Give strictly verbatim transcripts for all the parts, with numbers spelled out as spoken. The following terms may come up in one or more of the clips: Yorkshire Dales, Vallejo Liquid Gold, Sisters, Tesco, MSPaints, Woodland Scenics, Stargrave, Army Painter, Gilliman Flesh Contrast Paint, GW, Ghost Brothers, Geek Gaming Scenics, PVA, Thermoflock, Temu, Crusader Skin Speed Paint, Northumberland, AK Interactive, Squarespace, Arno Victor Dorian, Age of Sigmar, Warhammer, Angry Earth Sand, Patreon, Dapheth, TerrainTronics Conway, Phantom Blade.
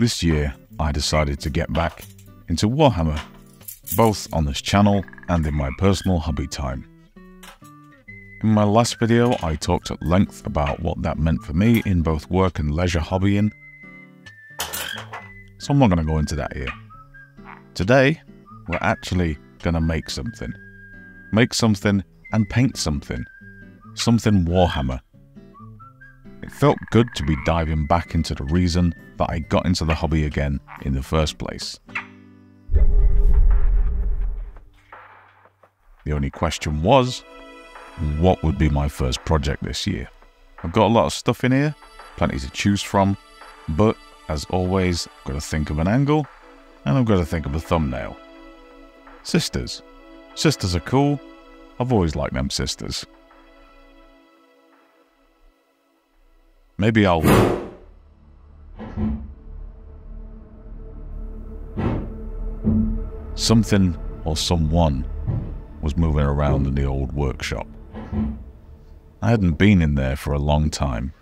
This year, I decided to get back into Warhammer, both on this channel and in my personal hobby time. In my last video, I talked at length about what that meant for me in both work and leisure hobbying, so I'm not going to go into that here. Today, we're actually going to make something. Make something and paint something. Something Warhammer. It felt good to be diving back into the reason that I got into the hobby again in the first place. The only question was, what would be my first project this year? I've got a lot of stuff in here, plenty to choose from, but as always, I've got to think of an angle, and I've got to think of a thumbnail. Sisters. Sisters are cool. I've always liked them sisters. Maybe I'll... Something or someone was moving around in the old workshop. I hadn't been in there for a long time.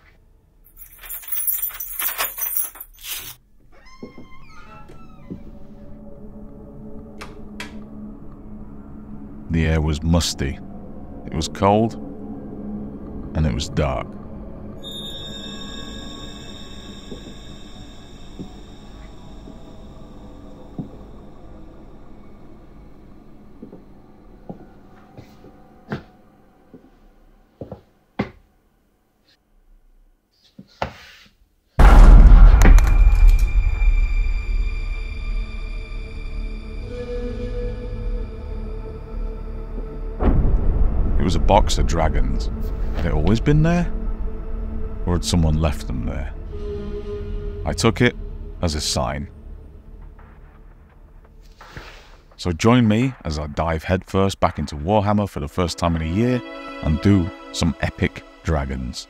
The air was musty, it was cold, and it was dark. It was a box of dragons. Had it always been there? Or had someone left them there? I took it as a sign. So join me as I dive headfirst back into Warhammer for the first time in a year and do some epic dragons.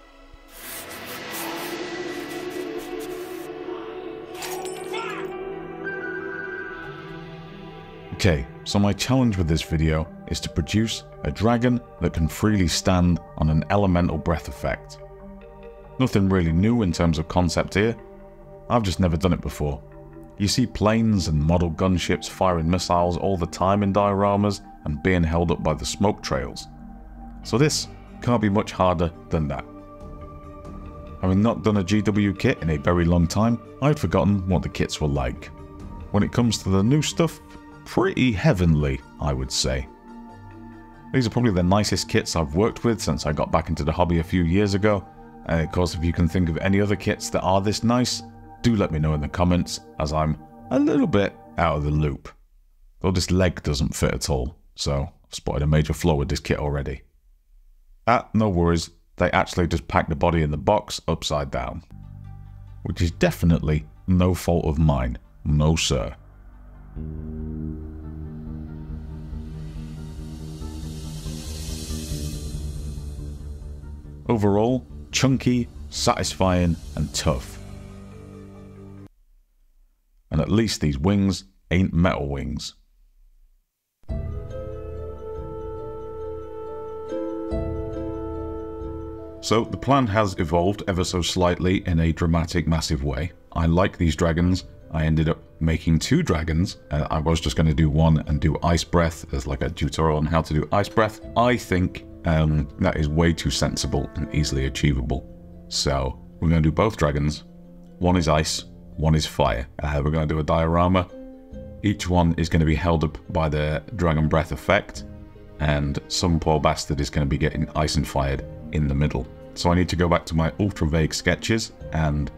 Okay, so my challenge with this video is to produce a dragon that can freely stand on an elemental breath effect. Nothing really new in terms of concept here, I've just never done it before. You see planes and model gunships firing missiles all the time in dioramas and being held up by the smoke trails. So this can't be much harder than that. Having not done a G W kit in a very long time, I'd forgotten what the kits were like. When it comes to the new stuff, pretty heavenly, I would say. These are probably the nicest kits I've worked with since I got back into the hobby a few years ago, and of course if you can think of any other kits that are this nice, do let me know in the comments, as I'm a little bit out of the loop. Though this leg doesn't fit at all, so I've spotted a major flaw with this kit already. Ah, no worries, they actually just packed the body in the box upside down. Which is definitely no fault of mine, no sir. Overall, chunky, satisfying, and tough. And at least these wings ain't metal wings. So the plan has evolved ever so slightly in a dramatic, massive way. I like these dragons. I ended up making two dragons. Uh, I was just going to do one and do ice breath. There's like a tutorial on how to do ice breath. I think um, that is way too sensible and easily achievable. So we're going to do both dragons. One is ice, one is fire. Uh, we're going to do a diorama. Each one is going to be held up by the dragon breath effect, and some poor bastard is going to be getting ice and fired in the middle. So I need to go back to my ultra vague sketches and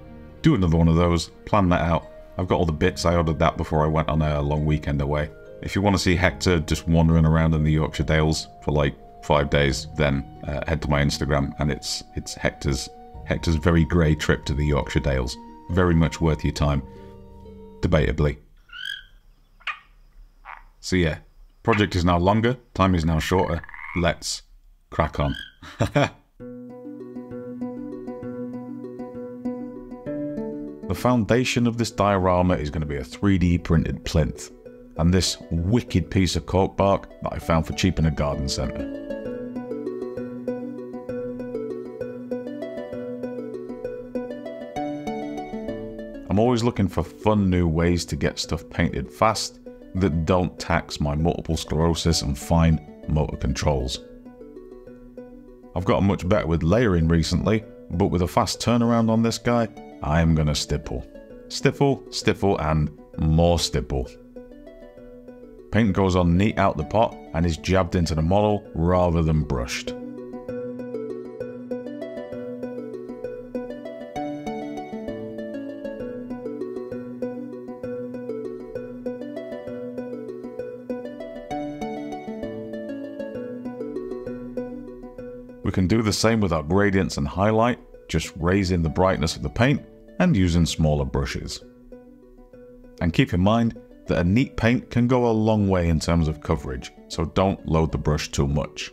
do another one of those, plan that out. I've got all the bits, I ordered that before I went on a long weekend away. If you want to see Hector just wandering around in the Yorkshire Dales for like five days, then uh, head to my Instagram and it's it's Hector's, Hector's very grey trip to the Yorkshire Dales. Very much worth your time, debatably. So yeah, project is now longer, time is now shorter, let's crack on. The foundation of this diorama is going to be a three D printed plinth, and this wicked piece of cork bark that I found for cheap in a garden centre. I'm always looking for fun new ways to get stuff painted fast that don't tax my multiple sclerosis and fine motor controls. I've gotten much better with layering recently, but with a fast turnaround on this guy, I am gonna stipple. Stiffle, stiffle, and more stipple. Paint goes on neat out the pot and is jabbed into the model rather than brushed. We can do the same with our gradients and highlight, just raising the brightness of the paint and using smaller brushes. And keep in mind that a neat paint can go a long way in terms of coverage, so don't load the brush too much.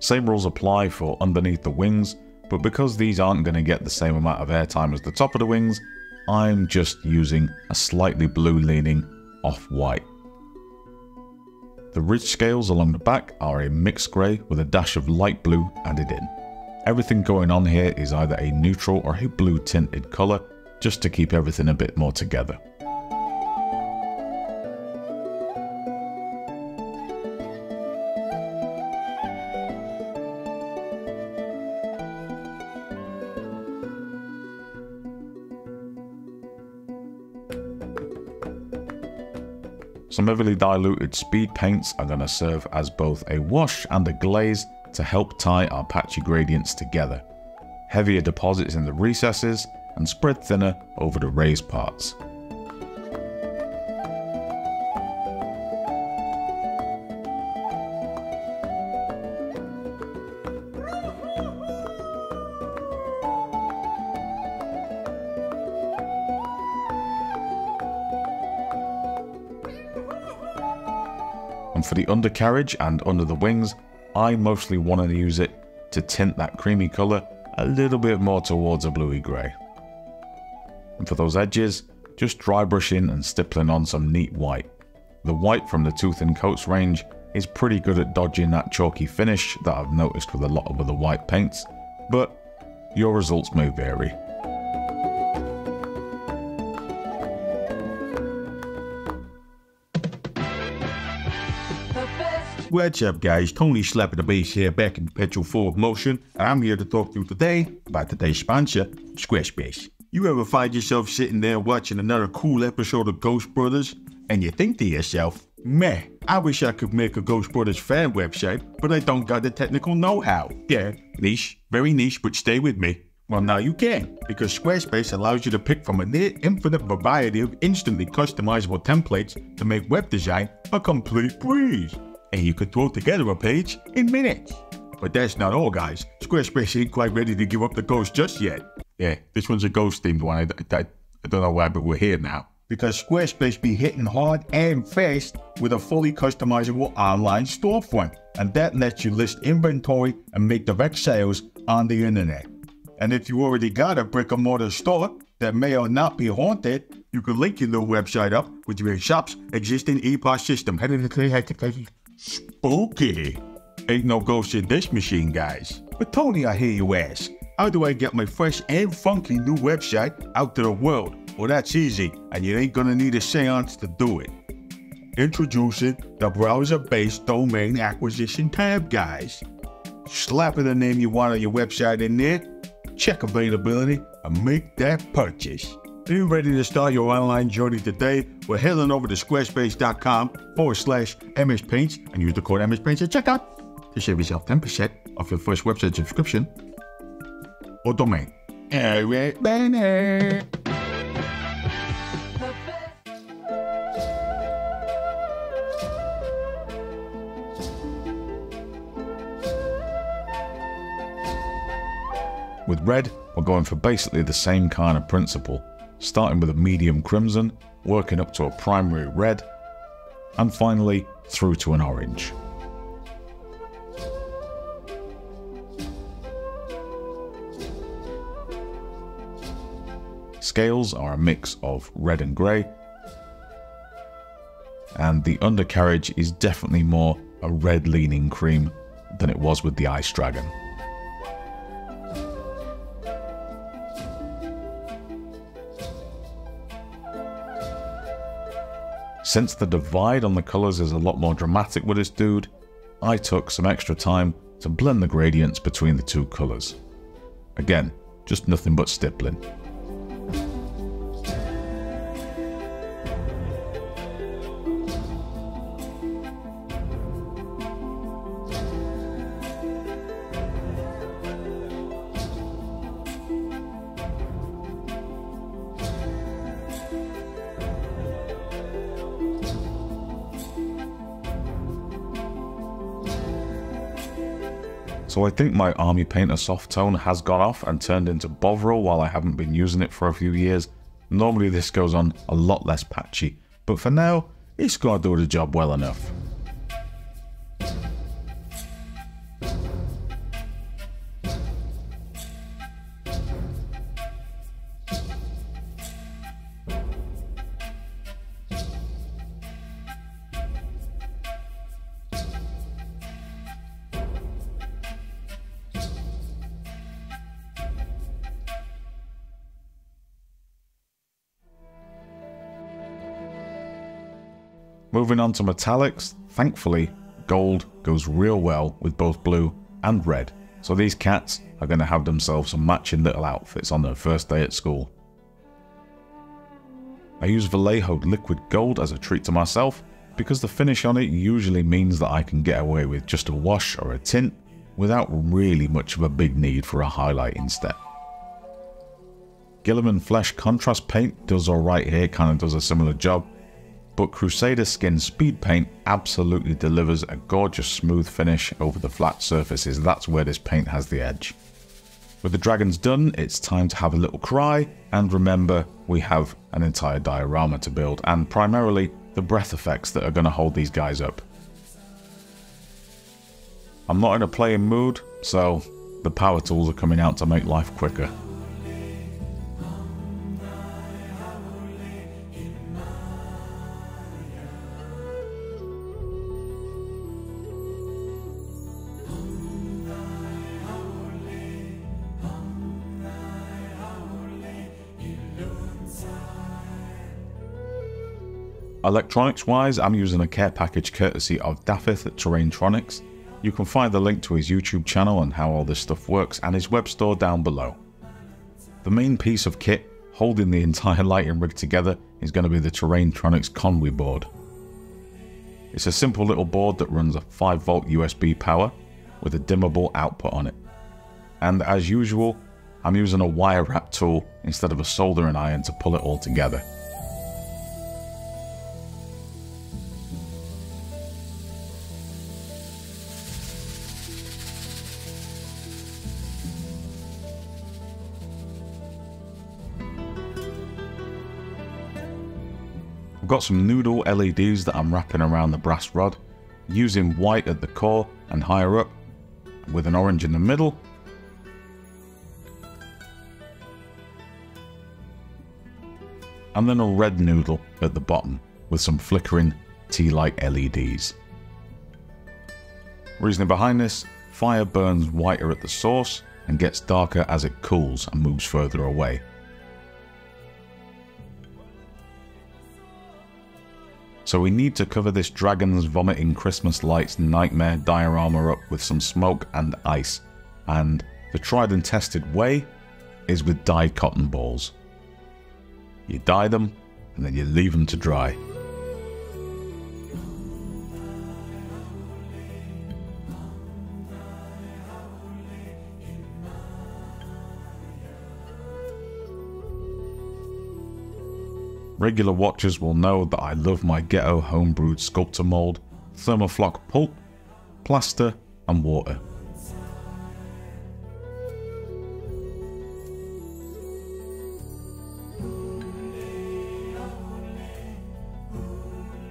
Same rules apply for underneath the wings, but because these aren't going to get the same amount of airtime as the top of the wings, I'm just using a slightly blue leaning off-white. The ridge scales along the back are a mixed grey with a dash of light blue added in. Everything going on here is either a neutral or a blue tinted colour, just to keep everything a bit more together. Some heavily diluted speed paints are going to serve as both a wash and a glaze to help tie our patchy gradients together. Heavier deposits in the recesses and spread thinner over the raised parts. And for the undercarriage and under the wings, I mostly want to use it to tint that creamy colour a little bit more towards a bluey grey. And for those edges, just dry brushing and stippling on some neat white. The white from the Tooth and Coats range is pretty good at dodging that chalky finish that I've noticed with a lot of other white paints, but your results may vary. What's up guys, Tony slapping the bass here, back in perpetual forward motion, and I'm here to talk to you today about today's sponsor, Squarespace. You ever find yourself sitting there watching another cool episode of Ghost Brothers, and you think to yourself, meh, I wish I could make a Ghost Brothers fan website, but I don't got the technical know-how. Yeah, niche, very niche, but stay with me. Well, now you can, because Squarespace allows you to pick from a near infinite variety of instantly customizable templates to make web design a complete breeze. And you could throw together a page in minutes. But that's not all, guys. Squarespace ain't quite ready to give up the ghost just yet. Yeah, this one's a ghost-themed one. I, I, I don't know why, but we're here now. Because Squarespace be hitting hard and fast with a fully customizable online storefront. And that lets you list inventory and make direct sales on the internet. And if you already got a brick-and-mortar store that may or not be haunted, you can link your little website up with your shop's existing E P O S system. Spooky. Ain't no ghost in this machine, guys. But Tony, I hear you ask, how do I get my fresh and funky new website out to the world? Well, that's easy, and you ain't gonna need a seance to do it. Introducing the browser-based domain acquisition tab, guys. Slapping the name you want on your website in there, check availability, and make that purchase. Are you ready to start your online journey today? We're heading over to squarespace.com forward slash MSPaints and use the code MSPaints at checkout to save yourself ten percent off your first website subscription or domain. With red, we're going for basically the same kind of principle. Starting with a medium crimson, working up to a primary red, and finally through to an orange. Scales are a mix of red and grey, and the undercarriage is definitely more a red-leaning cream than it was with the Ice Dragon. Since the divide on the colours is a lot more dramatic with this dude, I took some extra time to blend the gradients between the two colours. Again, just nothing but stippling. So I think my Army Painter soft tone has gone off and turned into Bovril while I haven't been using it for a few years. Normally this goes on a lot less patchy, but for now, it's gotta do the job well enough. Moving on to metallics, thankfully, gold goes real well with both blue and red, so these cats are going to have themselves some matching little outfits on their first day at school. I use Vallejo Liquid Gold as a treat to myself, because the finish on it usually means that I can get away with just a wash or a tint without really much of a big need for a highlighting step. Gilliman Flesh Contrast Paint does alright here, kind of does a similar job, but Crusader Skin Speed Paint absolutely delivers a gorgeous smooth finish over the flat surfaces. That's where this paint has the edge. With the dragons done, it's time to have a little cry, and remember, we have an entire diorama to build, and primarily the breath effects that are going to hold these guys up. I'm not in a playing mood, so the power tools are coming out to make life quicker. Electronics wise, I'm using a care package courtesy of Dapheth at TerrainTronics. You can find the link to his YouTube channel and how all this stuff works and his web store down below. The main piece of kit holding the entire lighting rig together is going to be the TerrainTronics Conway board. It's a simple little board that runs a five volt U S B power with a dimmable output on it. And as usual, I'm using a wire wrap tool instead of a soldering iron to pull it all together. Got some noodle L E Ds that I'm wrapping around the brass rod, using white at the core and higher up, with an orange in the middle. And then a red noodle at the bottom, with some flickering tea light L E Ds. Reasoning behind this, fire burns whiter at the source and gets darker as it cools and moves further away. So we need to cover this dragon's vomiting Christmas lights nightmare diorama up with some smoke and ice, and the tried and tested way is with dyed cotton balls. You dye them and then you leave them to dry. Regular watchers will know that I love my ghetto homebrewed sculptor mould, thermoflock pulp, plaster and water.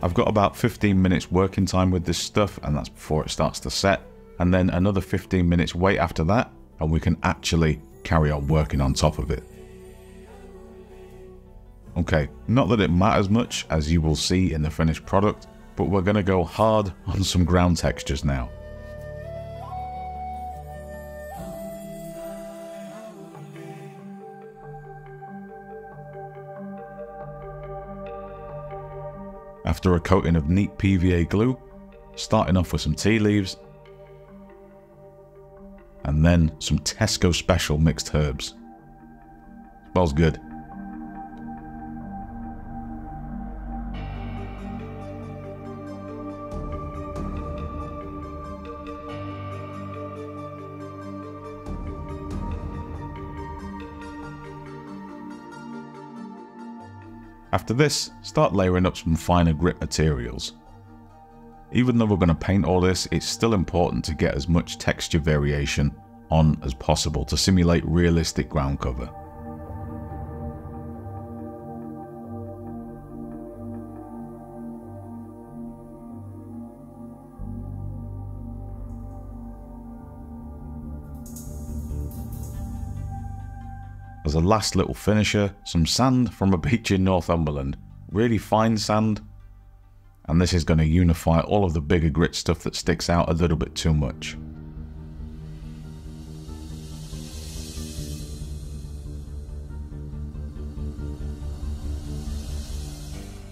I've got about fifteen minutes working time with this stuff, and that's before it starts to set, and then another fifteen minutes wait after that and we can actually carry on working on top of it. Okay, not that it matters much, as you will see in the finished product, but we're going to go hard on some ground textures now. after a coating of neat P V A glue, starting off with some tea leaves and then some Tesco special mixed herbs. Smells good. After this, start layering up some finer grit materials. Even though we're going to paint all this, it's still important to get as much texture variation on as possible to simulate realistic ground cover. As a last little finisher, some sand from a beach in Northumberland. Really fine sand, and this is going to unify all of the bigger grit stuff that sticks out a little bit too much.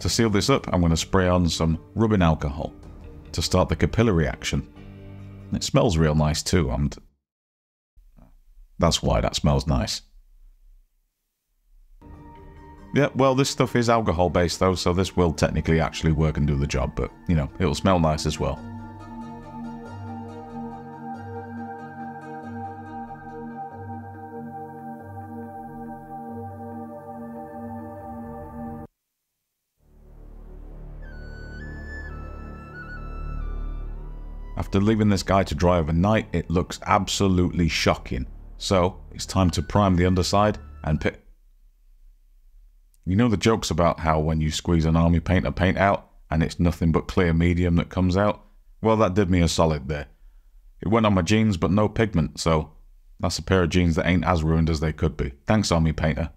To seal this up, I'm going to spray on some rubbing alcohol to start the capillary action. It smells real nice too, and that's why that smells nice. Yeah, well, this stuff is alcohol based though, so this will technically actually work and do the job, but, you know, it'll smell nice as well. After leaving this guy to dry overnight, it looks absolutely shocking. So, it's time to prime the underside and pick... You know the jokes about how when you squeeze an Army Painter paint out and it's nothing but clear medium that comes out? Well, that did me a solid there. It went on my jeans, but no pigment, so that's a pair of jeans that ain't as ruined as they could be. Thanks, Army Painter.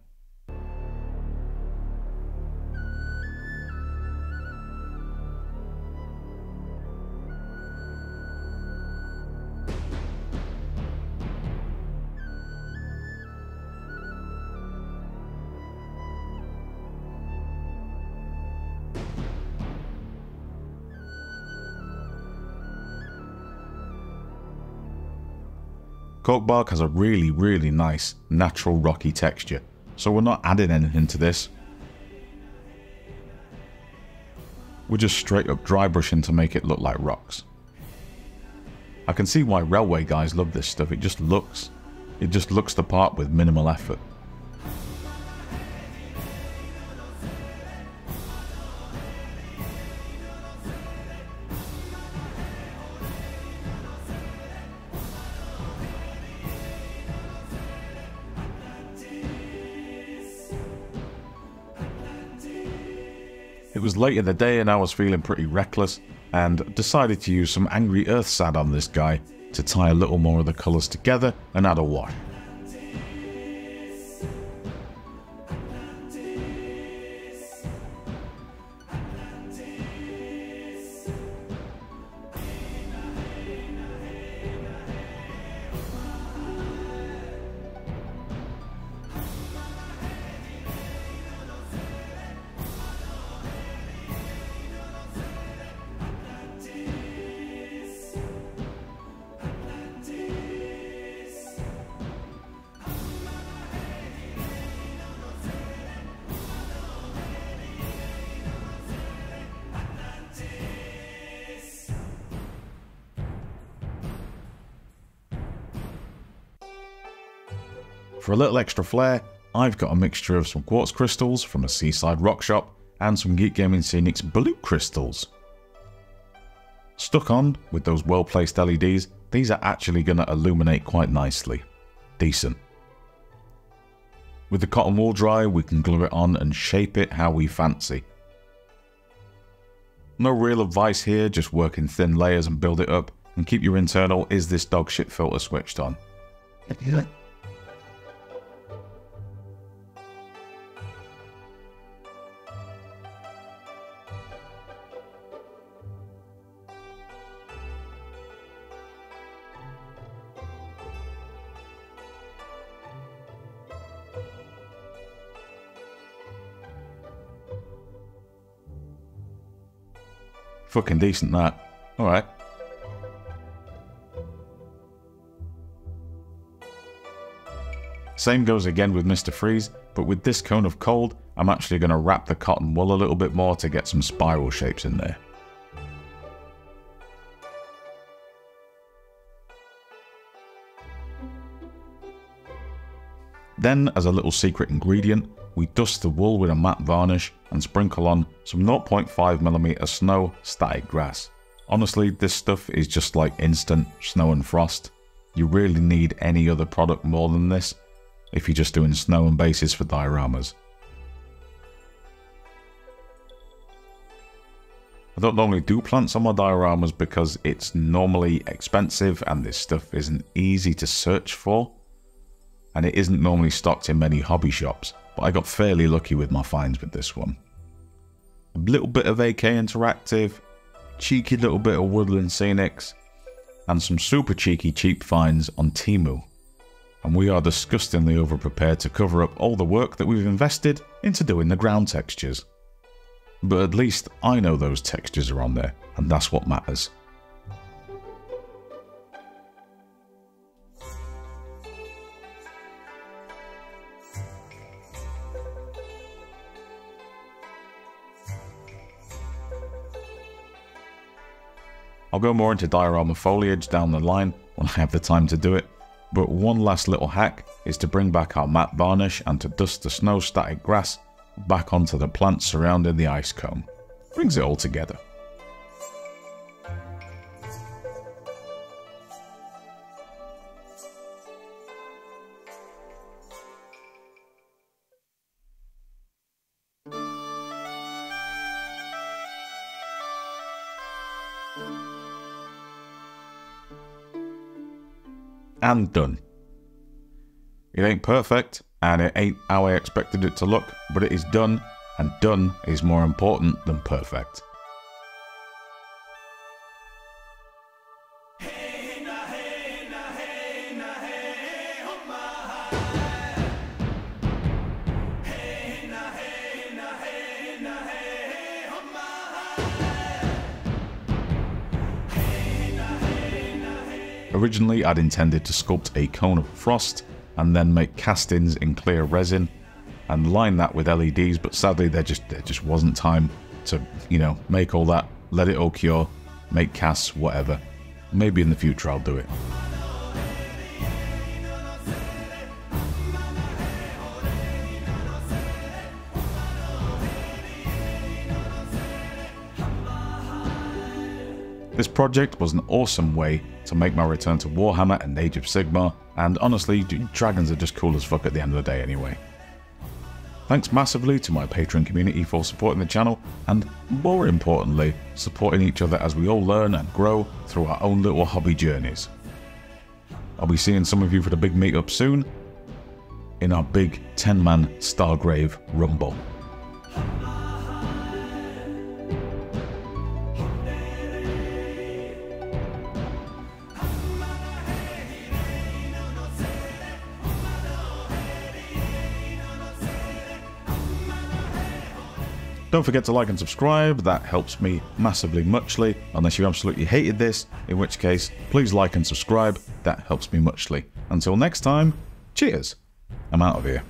Cork bark has a really, really nice, natural rocky texture, so we're not adding anything to this. We're just straight up dry brushing to make it look like rocks. I can see why railway guys love this stuff, it just looks, it just looks the part with minimal effort. It was late in the day and I was feeling pretty reckless and decided to use some Angry Earth Sand on this guy to tie a little more of the colours together and add a wash. For a little extra flair, I've got a mixture of some quartz crystals from a seaside rock shop and some Geek Gaming Scenics blue crystals. Stuck on with those well-placed L E Ds, these are actually going to illuminate quite nicely. Decent. With the cotton wool dry, we can glue it on and shape it how we fancy. No real advice here, just work in thin layers and build it up, and keep your internal "is this dog shit" filter switched on. Fucking decent, that. Alright. Same goes again with Mister Freeze, but with this cone of cold, I'm actually going to wrap the cotton wool a little bit more to get some spiral shapes in there. Then, as a little secret ingredient, we dust the wool with a matte varnish and sprinkle on some zero point five millimeter snow static grass. Honestly, this stuff is just like instant snow and frost. You really need any other product more than this if you're just doing snow and bases for dioramas. I don't normally do plants on my dioramas because it's normally expensive and this stuff isn't easy to search for. And it isn't normally stocked in many hobby shops, but I got fairly lucky with my finds with this one. A little bit of A K Interactive, cheeky little bit of Woodland Scenics, and some super cheeky cheap finds on Temu. And we are disgustingly overprepared to cover up all the work that we've invested into doing the ground textures. But at least I know those textures are on there, and that's what matters. I'll go more into diorama foliage down the line when I have the time to do it, but one last little hack is to bring back our matte varnish and to dust the snow static grass back onto the plants surrounding the ice cone. Brings it all together. And done. It ain't perfect, and it ain't how I expected it to look, but it is done, and done is more important than perfect. Originally, I'd intended to sculpt a cone of frost and then make castings in clear resin and line that with L E Ds, but sadly there just there just wasn't time to, you know, make all that, let it all cure, make casts, whatever. Maybe in the future I'll do it. This project was an awesome way to make my return to Warhammer and Age of Sigmar, and honestly, dragons are just cool as fuck at the end of the day anyway. Thanks massively to my Patreon community for supporting the channel, and more importantly, supporting each other as we all learn and grow through our own little hobby journeys. I'll be seeing some of you for the big meetup soon, in our big ten man Stargrave Rumble. Don't forget to like and subscribe, that helps me massively muchly, unless you absolutely hated this, in which case, please like and subscribe, that helps me muchly. Until next time, cheers, I'm out of here.